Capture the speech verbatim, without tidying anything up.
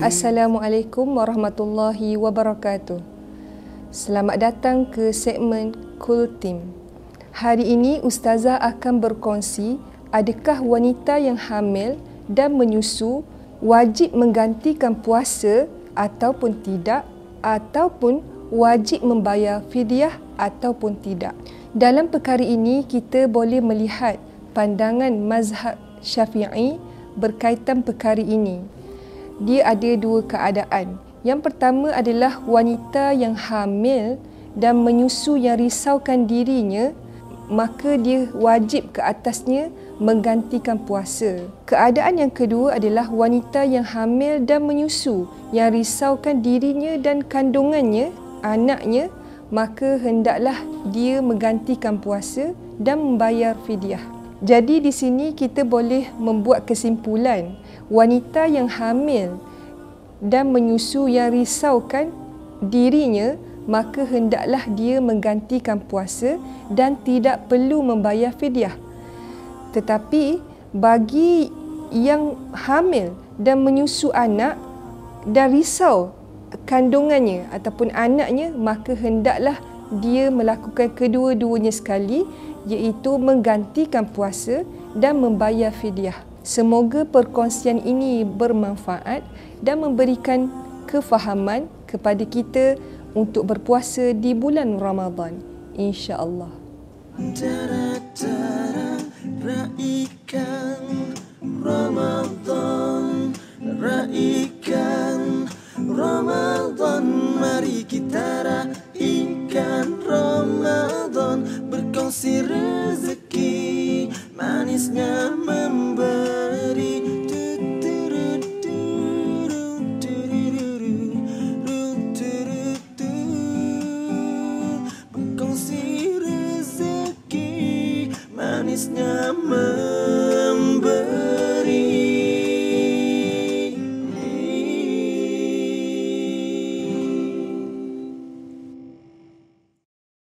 Assalamualaikum warahmatullahi wabarakatuh. Selamat datang ke segmen KULTIM. Hari ini Ustazah akan berkongsi adakah wanita yang hamil dan menyusu wajib menggantikan puasa ataupun tidak, ataupun wajib membayar fidyah ataupun tidak. Dalam perkara ini kita boleh melihat pandangan mazhab Syafi'i berkaitan perkara ini. Dia ada dua keadaan. Yang pertama adalah wanita yang hamil dan menyusu yang risaukan dirinya, maka dia wajib ke atasnya menggantikan puasa. Keadaan yang kedua adalah wanita yang hamil dan menyusu yang risaukan dirinya dan kandungannya, anaknya, maka hendaklah dia menggantikan puasa dan membayar fidyah. Jadi di sini kita boleh membuat kesimpulan, wanita yang hamil dan menyusu yang risaukan dirinya, maka hendaklah dia menggantikan puasa dan tidak perlu membayar fidyah. Tetapi bagi yang hamil dan menyusu anak dan risau kandungannya ataupun anaknya, maka hendaklah dia melakukan kedua-duanya sekali, iaitu menggantikan puasa dan membayar fidyah. Semoga perkongsian ini bermanfaat dan memberikan kefahaman kepada kita untuk berpuasa di bulan Ramadhan, insyaAllah. Dara-dara raikan Ramadhan, raikan Ramadhan, mari kita